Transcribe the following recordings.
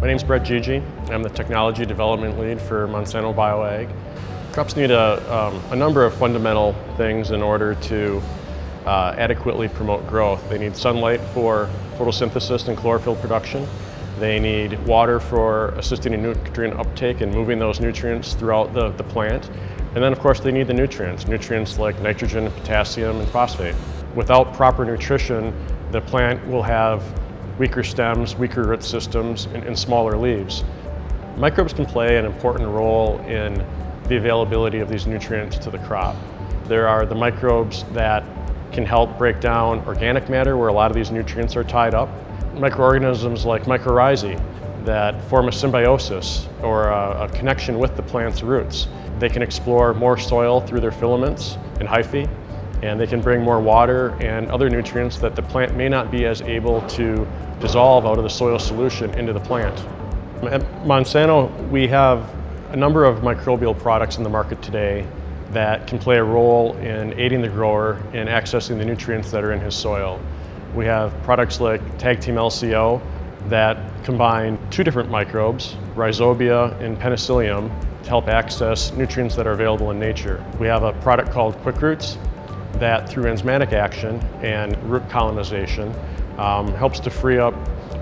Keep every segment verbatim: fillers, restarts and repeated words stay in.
My name's Bret Gygi. I'm the Technology Development Lead for Monsanto BioAg. Crops need a, um, a number of fundamental things in order to uh, adequately promote growth. They need sunlight for photosynthesis and chlorophyll production. They need water for assisting in nutrient uptake and moving those nutrients throughout the, the plant. And then of course they need the nutrients, nutrients like nitrogen, potassium, and phosphate. Without proper nutrition, the plant will have weaker stems, weaker root systems, and, and smaller leaves. Microbes can play an important role in the availability of these nutrients to the crop. There are the microbes that can help break down organic matter where a lot of these nutrients are tied up. Microorganisms like mycorrhizae that form a symbiosis or a, a connection with the plant's roots. They can explore more soil through their filaments and hyphae, and they can bring more water and other nutrients that the plant may not be as able to dissolve out of the soil solution into the plant. At Monsanto, we have a number of microbial products in the market today that can play a role in aiding the grower in accessing the nutrients that are in his soil. We have products like Tag Team L C O that combine two different microbes, Rhizobia and Penicillium, to help access nutrients that are available in nature. We have a product called Quick Roots that through enzymatic action and root colonization um, helps to free up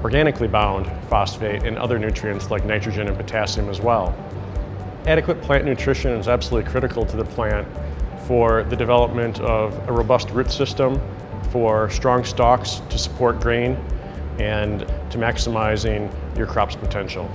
organically bound phosphate and other nutrients like nitrogen and potassium as well. Adequate plant nutrition is absolutely critical to the plant for the development of a robust root system, for strong stalks to support grain, and to maximizing your crop's potential.